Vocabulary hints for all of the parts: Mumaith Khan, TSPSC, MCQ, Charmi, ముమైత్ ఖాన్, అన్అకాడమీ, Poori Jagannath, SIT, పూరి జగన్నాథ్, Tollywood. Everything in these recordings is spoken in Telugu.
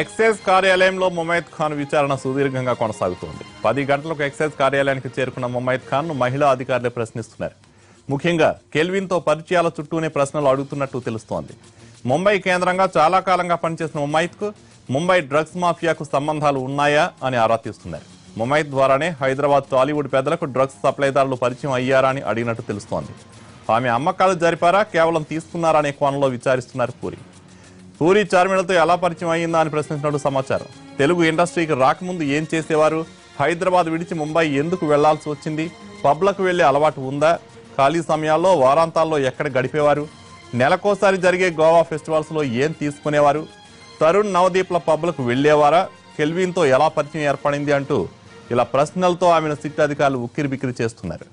ఎక్సైజ్ కార్యాలయంలో ముమైత్ ఖాన్ విచారణ సుదీర్ఘంగా కొనసాగుతోంది. 10 గంటలకు ఎక్సైజ్ కార్యాలయానికి చేరుకున్న ముమైత్ ఖాన్ను మహిళా అధికారులు ప్రశ్నిస్తున్నారు. ముఖ్యంగా కెల్విన్తో పరిచయాల చుట్టూనే ప్రశ్నలు అడుగుతున్నట్టు తెలుస్తోంది. ముంబై కేంద్రంగా చాలా కాలంగా పనిచేసిన ముమైత్కు ముంబై డ్రగ్స్ మాఫియాకు సంబంధాలు ఉన్నాయా అని ఆరా తీస్తున్నారు. ముమైత్ ద్వారానే హైదరాబాద్ టాలీవుడ్ పెద్దలకు డ్రగ్స్ సప్లైదారులు పరిచయం అయ్యారా అని అడిగినట్టు తెలుస్తోంది. ఆమె అమ్మకాలు జరిపారా, కేవలం తీసుకున్నారా అనే కోణంలో విచారిస్తున్నారు. పూరి చార్మిలతో ఎలా పరిచయం అయ్యిందా అని ప్రశ్నించినట్టు సమాచారం. తెలుగు ఇండస్ట్రీకి రాకముందు ఏం చేసేవారు, హైదరాబాద్ విడిచి ముంబై ఎందుకు వెళ్లాల్సి వచ్చింది, పబ్లకు వెళ్లే అలవాటు ఉందా, ఖాళీ సమయాల్లో వారాంతాల్లో ఎక్కడ గడిపేవారు, నెలకోసారి జరిగే గోవా ఫెస్టివల్స్లో ఏం తీసుకునేవారు, తరుణ్ నవదీప్ల పబ్లకు వెళ్లేవారా, కెల్విన్తో ఎలా పరిచయం ఏర్పడింది అంటూ ఇలా ప్రశ్నలతో ఆమెను సిట్ అధికారులు ఉక్కిరి బిక్కిరి చేస్తున్నారు.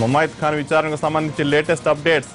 ముమైత్ ఖాన్ విచారణకు సంబంధించి లేటెస్ట్ అప్డేట్స్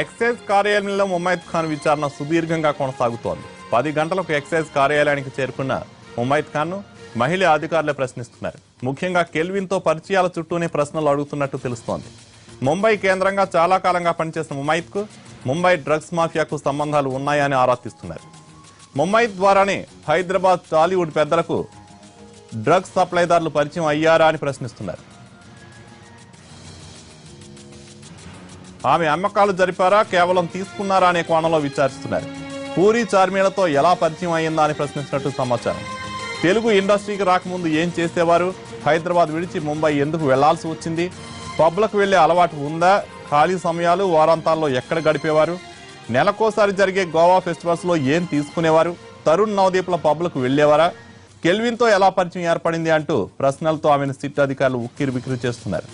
ఎక్సైజ్ కార్యాలయంలో ముమైత్ ఖాన్ విచారణ సుదీర్ఘంగా కొనసాగుతోంది. 10 గంటలకు ఎక్సైజ్ కార్యాలయానికి చేరుకున్న ముమైత్ ఖాన్ను మహిళా అధికారులు ప్రశ్నిస్తున్నారు. ముఖ్యంగా కెల్విన్తో పరిచయాల చుట్టూనే ప్రశ్నలు అడుగుతున్నట్టు తెలుస్తోంది. ముంబై కేంద్రంగా చాలా కాలంగా పనిచేసిన ముమైత్కు ముంబై డ్రగ్స్ మాఫియాకు సంబంధాలు ఉన్నాయని ఆరా తీస్తున్నారు. ముమైత్ ద్వారానే హైదరాబాద్ టాలీవుడ్ పెద్దలకు డ్రగ్స్ సప్లైదారులు పరిచయం అయ్యారా అని ప్రశ్నిస్తున్నారు. ఆమె అమ్మకాలు జరిపారా, కేవలం తీసుకున్నారా అనే కోణంలో విచారిస్తున్నారు. పూరి చార్మిలతో ఎలా పరిచయం అయ్యిందా అని ప్రశ్నించినట్టు సమాచారం. తెలుగు ఇండస్ట్రీకి రాకముందు ఏం చేసేవారు, హైదరాబాద్ విడిచి ముంబై ఎందుకు వెళ్లాల్సి వచ్చింది, పబ్లకు వెళ్లే అలవాటు ఉందా, ఖాళీ సమయాలు వారాంతాల్లో ఎక్కడ గడిపేవారు, నెలకోసారి జరిగే గోవా ఫెస్టివల్స్లో ఏం తీసుకునేవారు, తరుణ్ నవదీప్ల పబ్లకు వెళ్లేవారా, కెల్విన్తో ఎలా పరిచయం ఏర్పడింది అంటూ ప్రశ్నలతో ఆమెను సిట్ అధికారులు ఉక్కిరి బిక్కిరి చేస్తున్నారు.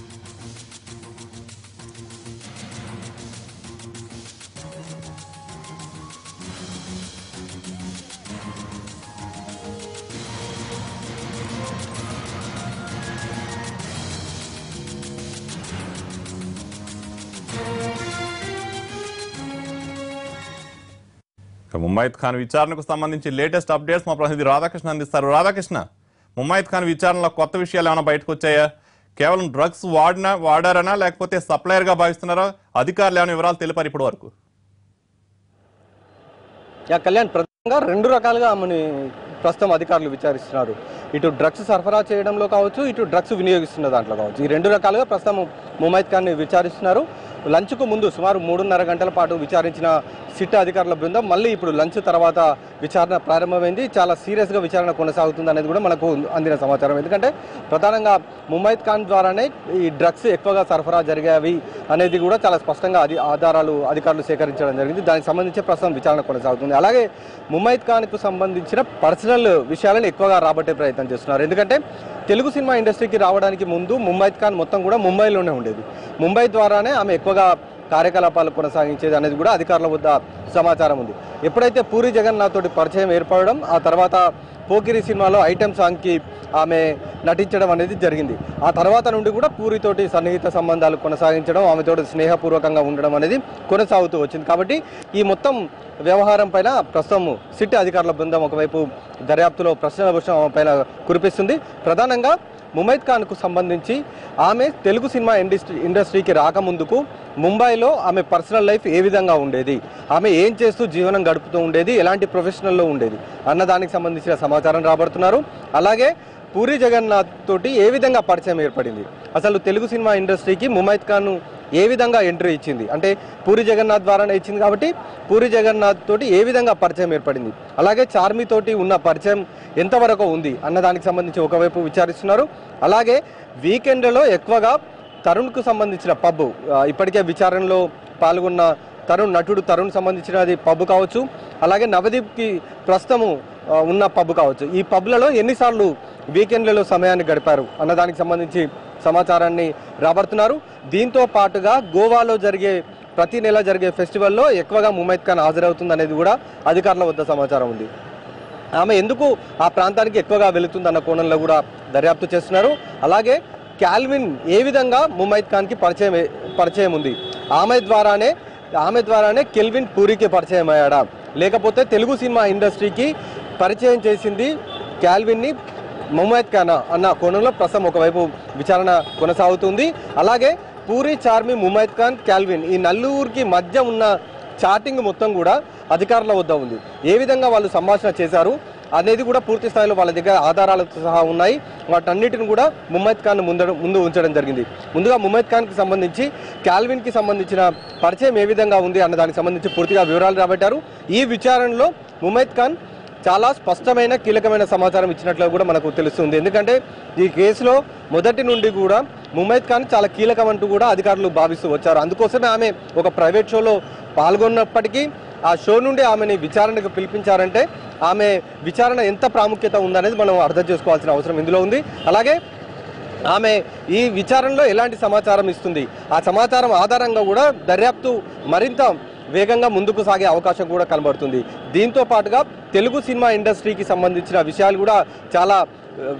ముమైత్ ఖాన్ విచారణకు సంబంధించి లేటెస్ట్ అప్డేట్స్ మా ప్రతినిధి రాధాకృష్ణ అందిస్తారు. రాధాకృష్ణ, ముమైత్ ఖాన్ విచారణలో కొత్త విషయాలు ఏమైనా బయటకు వచ్చాయా? కేవలం డ్రగ్స్ వాడారనా లేకపోతే సప్లయర్గా భావిస్తున్నారా? అధికారులు ఏమైనా వివరాలు తెలిపారు ఇప్పటి వరకు? కళ్యాణ్, ప్రధానంగా 2 రకాలుగా ఆమెను ప్రస్తుతం అధికారులు విచారిస్తున్నారు. ఇటు డ్రగ్స్ సరఫరా చేయడంలో కావచ్చు, ఇటు డ్రగ్స్ వినియోగిస్తున్న దాంట్లో కావచ్చు. ఈ 2 రకాలుగా ప్రస్తుతం ముమైత్ ఖాన్ని విచారిస్తున్నారు. లంచ్కు ముందు సుమారు 3.5 గంటల పాటు విచారించిన సిట్ అధికారుల బృందం మళ్ళీ ఇప్పుడు లంచ్ తర్వాత విచారణ ప్రారంభమైంది. చాలా సీరియస్గా విచారణ కొనసాగుతుంది అనేది కూడా మనకు అందిన సమాచారం. ఎందుకంటే ప్రధానంగా ముమైత్ ఖాన్ ద్వారానే ఈ డ్రగ్స్ ఎక్కువగా సరఫరా జరిగేవి అనేది కూడా చాలా స్పష్టంగా ఆధారాలు అధికారులు సేకరించడం జరిగింది. దానికి సంబంధించి ప్రస్తుతం విచారణ కొనసాగుతుంది. అలాగే ముమైత్ ఖాన్కు సంబంధించిన పర్సనల్ విషయాలను ఎక్కువగా రాబట్టే ప్రయత్నం చేస్తున్నారు. ఎందుకంటే తెలుగు సినిమా ఇండస్ట్రీకి రావడానికి ముందు ముమైత్ ఖాన్ మొత్తం కూడా ముంబైలోనే ఉండేది. ముంబై ద్వారానే ఆమె ఎక్కువగా కార్యకలాపాలు కొనసాగించేది అనేది కూడా అధికారుల వద్ద సమాచారం ఉంది. ఎప్పుడైతే పూరి జగన్నాథ్ తోటి పరిచయం ఏర్పడడం, ఆ తర్వాత పోకిరి సినిమాలో ఐటెం సాంగ్కి ఆమె నటించడం అనేది జరిగింది. ఆ తర్వాత నుండి కూడా పూరితోటి సన్నిహిత సంబంధాలు కొనసాగించడం, ఆమెతో స్నేహపూర్వకంగా ఉండడం అనేది కొనసాగుతూ వచ్చింది. కాబట్టి ఈ మొత్తం వ్యవహారం పైన ప్రస్తుతం సిట్ అధికారుల బృందం ఒకవైపు దర్యాప్తులో ప్రశ్నల వర్షం పైన కురిపిస్తుంది. ప్రధానంగా ముమైత్ ఖాన్కు సంబంధించి ఆమె తెలుగు సినిమా ఇండస్ట్రీకి రాకముందుకు ముంబైలో ఆమె పర్సనల్ లైఫ్ ఏ విధంగా ఉండేది, ఆమె ఏం చేస్తూ జీవనం గడుపుతూ ఉండేది, ఎలాంటి ప్రొఫెషనల్లో ఉండేది అన్నదానికి సంబంధించిన సమాచారం రాబడుతున్నారు. అలాగే పూరి జగన్నాథ్ తోటి ఏ విధంగా పరిచయం ఏర్పడింది, అసలు తెలుగు సినిమా ఇండస్ట్రీకి ముమైత్ ఖాన్ ఏ విధంగా ఎంట్రీ ఇచ్చింది అంటే పూరి జగన్నాథ్ ద్వారానే ఇచ్చింది కాబట్టి పూరి జగన్నాథ్ తోటి ఏ విధంగా పరిచయం ఏర్పడింది, అలాగే చార్మి తోటి ఉన్న పరిచయం ఎంతవరకు ఉంది అన్న దానికి సంబంధించి ఒకవైపు విచారిస్తున్నారు. అలాగే వీకెండ్లో ఎక్కువగా తరుణ్కు సంబంధించిన పబ్, ఇప్పటికే విచారణలో పాల్గొన్న తరుణ్ నటుడు తరుణ్ సంబంధించినది పబ్ కావచ్చు, అలాగే నవదీప్కి ప్రస్తుతము ఉన్న పబ్ కావచ్చు, ఈ పబ్లలో ఎన్నిసార్లు వీకెండ్లలో సమయాన్ని గడిపారు అన్న దానికి సంబంధించి సమాచారాన్ని రాబడుతున్నారు. దీంతో పాటుగా గోవాలో జరిగే ప్రతి నెల జరిగే ఫెస్టివల్లో ఎక్కువగా ముమైత్ ఖాన్ హాజరవుతుంది అనేది కూడా అధికారుల వద్ద సమాచారం ఉంది. ఆమె ఎందుకు ఆ ప్రాంతానికి ఎక్కువగా వెళుతుందన్న కోణంలో కూడా దర్యాప్తు చేస్తున్నారు. అలాగే క్యాల్విన్ ఏ విధంగా ముమైత్ ఖాన్కి పరిచయం ఉంది, ఆమె ద్వారానే కెల్విన్ పూరికి పరిచయం అయ్యాడా, లేకపోతే తెలుగు సినిమా ఇండస్ట్రీకి పరిచయం చేసింది క్యాల్విన్ని ముమైత్ ఖాన్ అన్న కోణంలో ప్రస్తుతం ఒకవైపు విచారణ కొనసాగుతుంది. అలాగే పూరి, చార్మి, ముమైత్ ఖాన్, క్యాల్విన్ ఈ నలుగురికి మధ్య ఉన్న చాటింగ్ మొత్తం కూడా అధికారుల వద్ద ఉంది. ఏ విధంగా వాళ్ళు సంభాషణ చేశారు అనేది కూడా పూర్తి స్థాయిలో వాళ్ళ దగ్గర ఆధారాలతో సహా ఉన్నాయి. వాటన్నిటిని కూడా ముమైత్ ఖాన్ ముందు ఉంచడం జరిగింది. ముందుగా ముమైత్ ఖాన్కి సంబంధించి క్యాల్విన్కి సంబంధించిన పరిచయం ఏ విధంగా ఉంది అన్న దానికి సంబంధించి పూర్తిగా వివరాలు రాబట్టారు. ఈ విచారణలో ముమైత్ ఖాన్ చాలా స్పష్టమైన కీలకమైన సమాచారం ఇచ్చినట్లు కూడా మనకు తెలుస్తుంది. ఎందుకంటే ఈ కేసులో మొదటి నుండి కూడా ముమైత్ ఖాన్ చాలా కీలకమంటూ కూడా అధికారులు భావిస్తూ వచ్చారు. అందుకోసమే ఆమె ఒక ప్రైవేట్ షోలో పాల్గొన్నప్పటికీ ఆ షో నుండి ఆమెని విచారణకు పిలిపించారంటే ఆమె విచారణ ఎంత ప్రాముఖ్యత ఉందనేది మనం అర్థం చేసుకోవాల్సిన అవసరం ఇందులో ఉంది. అలాగే ఆమె ఈ విచారణలో ఎలాంటి సమాచారం ఇస్తుంది, ఆ సమాచారం ఆధారంగా కూడా దర్యాప్తు మరింత వేగంగా ముందుకు సాగే అవకాశం కూడా కనబడుతుంది. దీంతో పాటుగా తెలుగు సినిమా ఇండస్ట్రీకి సంబంధించిన విషయాలు కూడా చాలా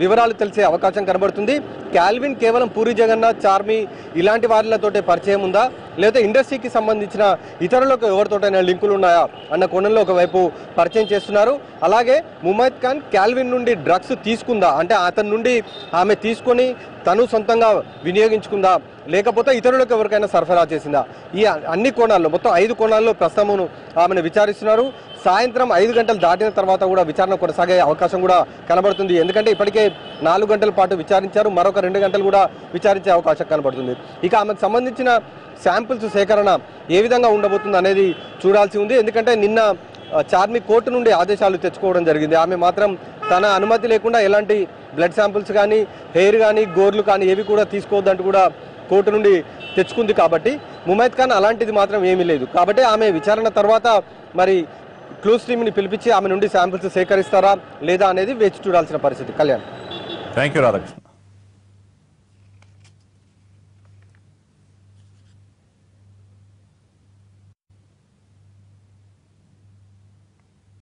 వివరాలు తెలిసే అవకాశం కనబడుతుంది. క్యాల్విన్ కేవలం పూరి జగన్నాథ్, చార్మి ఇలాంటి వారితోటే పరిచయం ఉందా, లేదా ఇండస్ట్రీకి సంబంధించిన ఇతరులకు ఎవరితోటైనా లింకులు ఉన్నాయా అన్న కోణంలో ఒకవైపు పరిచయం చేస్తున్నారు. అలాగే ముమైత్ ఖాన్ క్యాల్విన్ నుండి డ్రగ్స్ తీసుకుందా, అంటే అతని నుండి ఆమె తీసుకొని తను సొంతంగా వినియోగించుకుందా, లేకపోతే ఇతరులకు ఎవరికైనా సరఫరా చేసిందా, ఈ అన్ని కోణాల్లో మొత్తం 5 కోణాల్లో ప్రస్తుతమును ఆమెను విచారిస్తున్నారు. సాయంత్రం 5 గంటలు దాటిన తర్వాత కూడా విచారణ కొనసాగే అవకాశం కూడా కనబడుతుంది. ఎందుకంటే ఇప్పటికే 4 గంటల పాటు విచారించారు, మరొక 2 గంటలు కూడా విచారించే అవకాశం కనబడుతుంది. ఇక ఆమెకు సంబంధించిన శాంపిల్స్ సేకరణ ఏ విధంగా ఉండబోతుంది అనేది చూడాల్సి ఉంది. ఎందుకంటే నిన్న చార్మి కోర్టు నుండి ఆదేశాలు తెచ్చుకోవడం జరిగింది. ఆమె మాత్రం తన అనుమతి లేకుండా ఎలాంటి బ్లడ్ శాంపిల్స్ కానీ, హెయిర్ కానీ, గోర్లు కానీ ఏవి కూడా తీసుకోవద్దంటూ కూడా కోర్టు నుండి తెచ్చుకుంది. కాబట్టి ముమైత్ ఖాన్ అలాంటిది మాత్రం ఏమీ లేదు. కాబట్టి ఆమె విచారణ తర్వాత మరి క్లోజ్ టీమ్ని పిలిపించి ఆమె నుండి శాంపిల్స్ సేకరిస్తారా లేదా అనేది వేచి చూడాల్సిన పరిస్థితి. Kalyan, thank you Radhakrishna.